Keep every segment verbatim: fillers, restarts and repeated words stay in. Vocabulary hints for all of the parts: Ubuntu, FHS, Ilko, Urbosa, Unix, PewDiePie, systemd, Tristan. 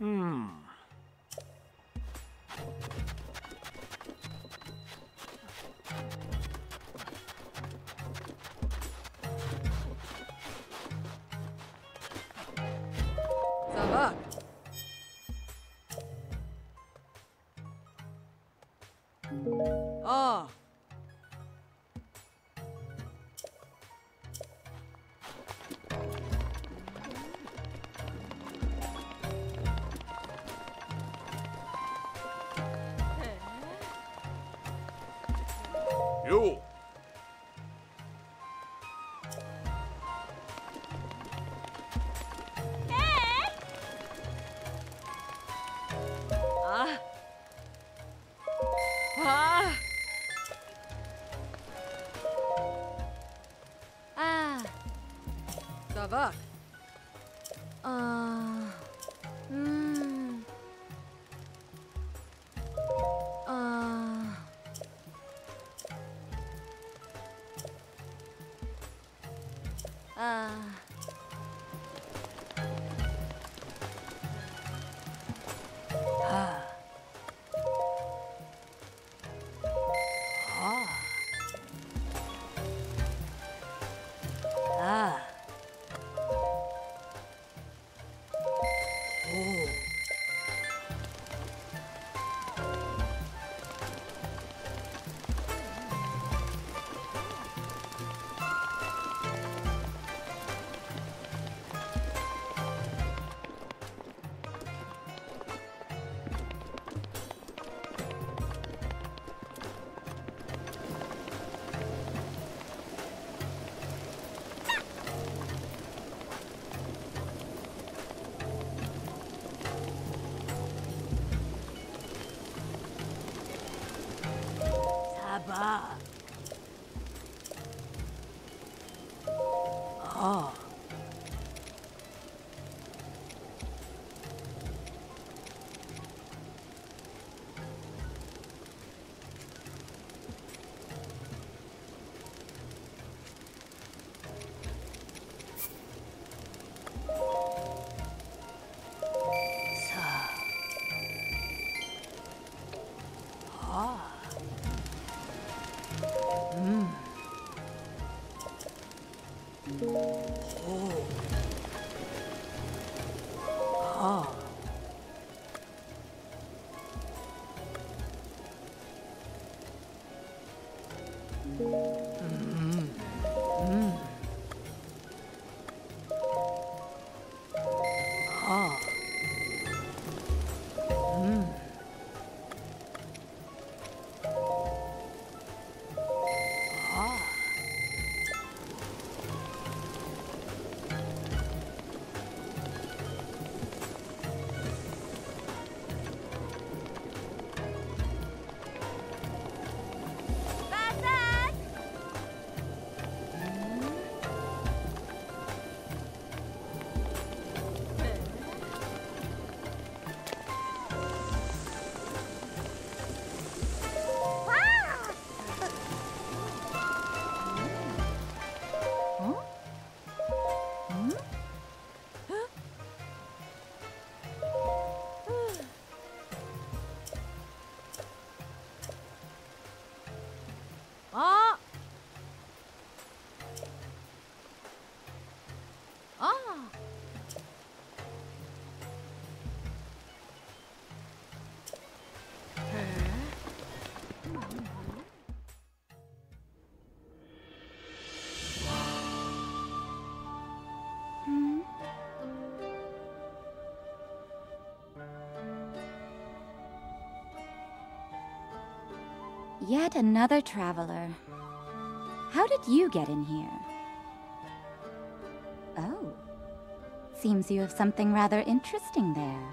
Hmm. Bak. Aa. Hmm. Aa. Aa. Ah. Oh. Yet another traveler. How did you get in here? Oh. Seems you have something rather interesting there.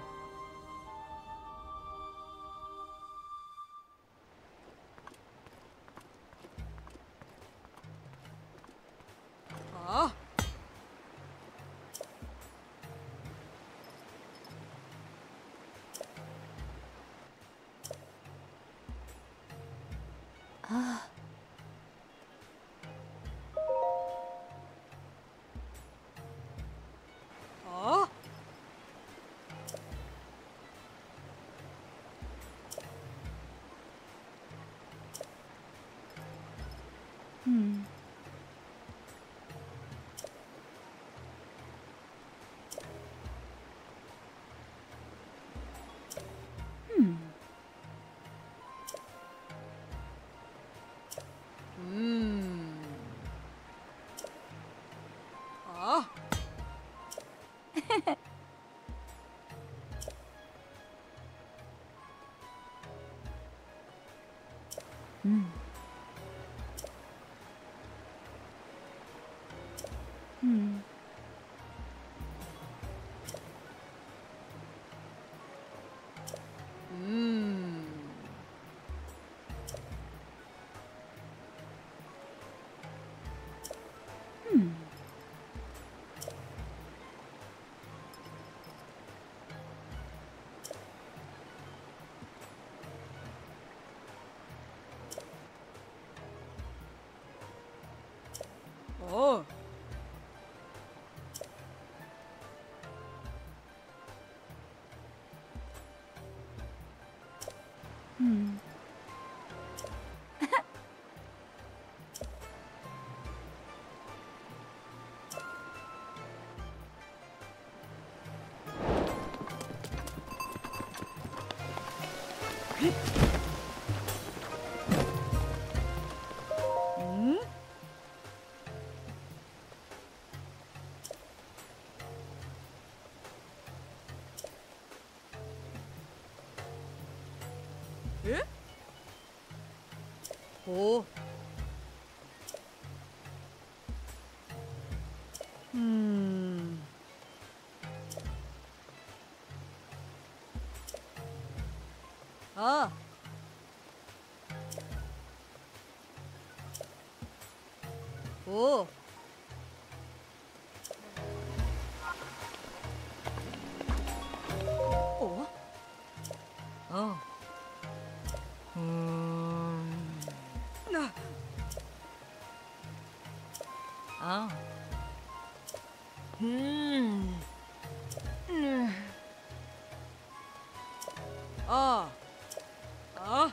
Hmm. Hmm. Hmm. Ah. Hmm. Hmm. Hmm. Hmm. Oh. Hmm. Eh? Oh. Hmm. Ah. Oh. Oh. Oh. Ah. Hmm. Ah. Ah.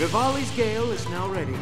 Rivali's gale is now ready.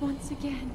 Once again.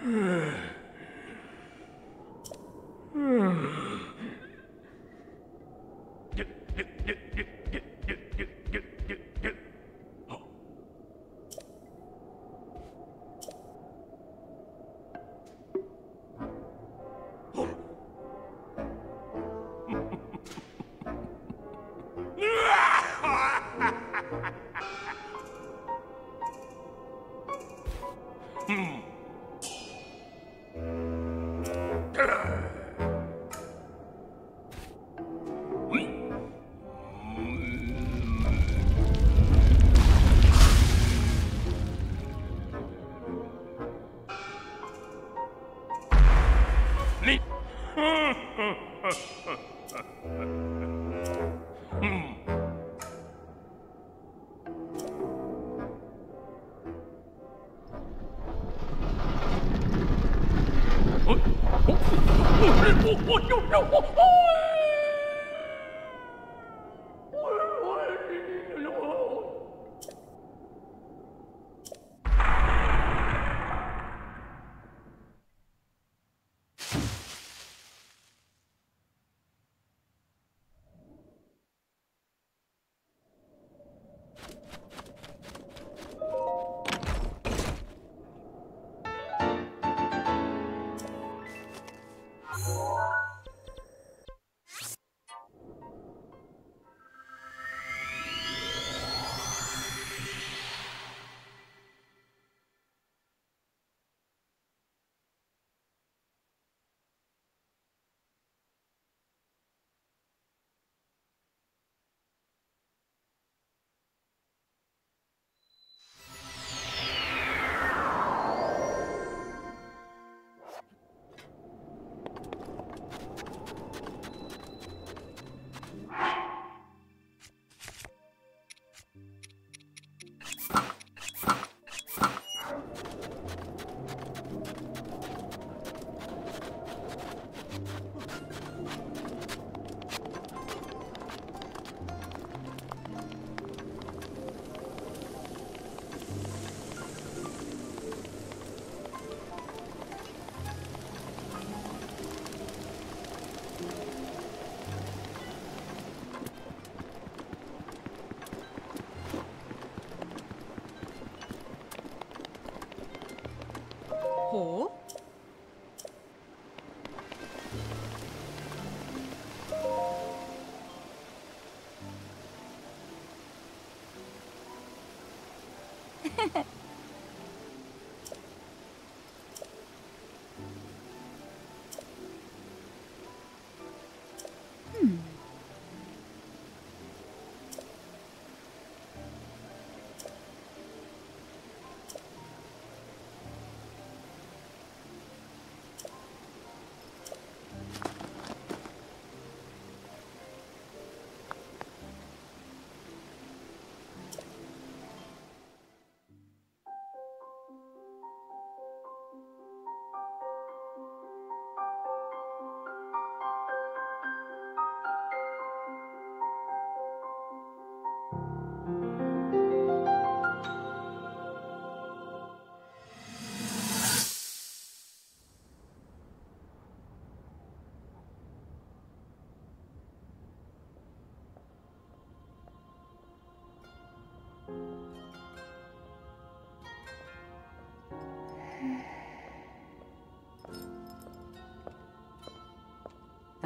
Hmm.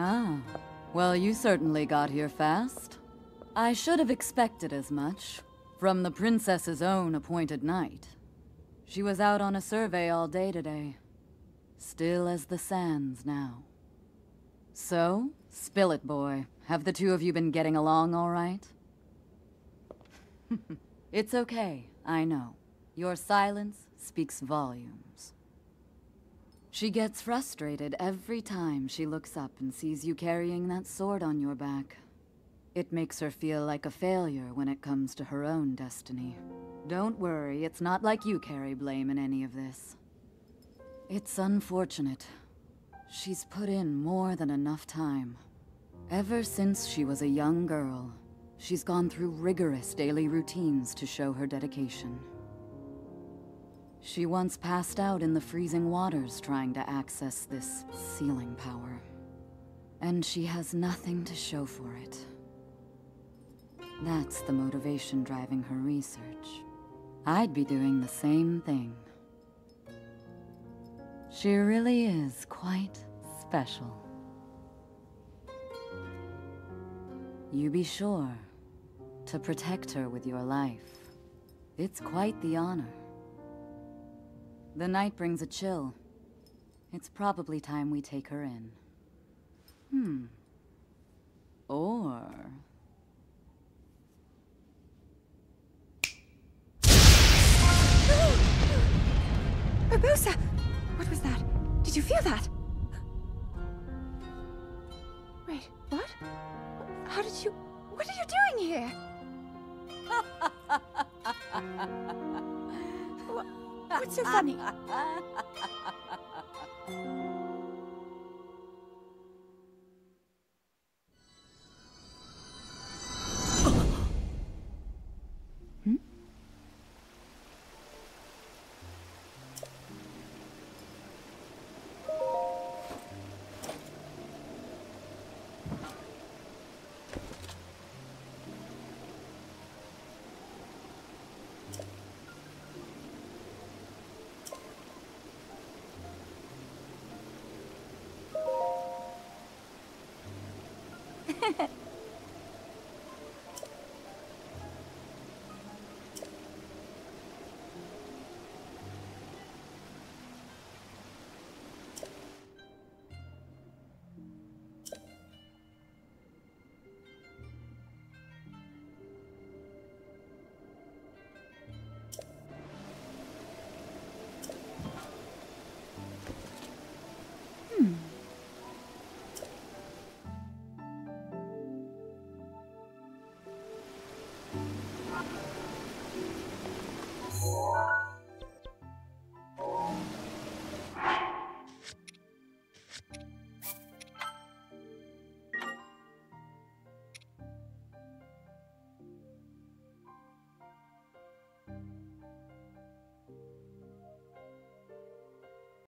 Ah, well, you certainly got here fast. I should have expected as much from the princess's own appointed knight. She was out on a survey all day today, still as the sands now. So, spill it, boy. Have the two of you been getting along all right? It's okay, I know. Your silence speaks volumes. She gets frustrated every time she looks up and sees you carrying that sword on your back. It makes her feel like a failure when it comes to her own destiny. Don't worry, it's not like you carry blame in any of this. It's unfortunate. She's put in more than enough time. Ever since she was a young girl, she's gone through rigorous daily routines to show her dedication. She once passed out in the freezing waters trying to access this sealing power. And she has nothing to show for it. That's the motivation driving her research. I'd be doing the same thing. She really is quite special. You be sure to protect her with your life. It's quite the honor. The night brings a chill. It's probably time we take her in. Hmm. Or... Urbosa! What was that? Did you feel that? Wait, what? How did you... What are you doing here? what, what's so funny? Wow.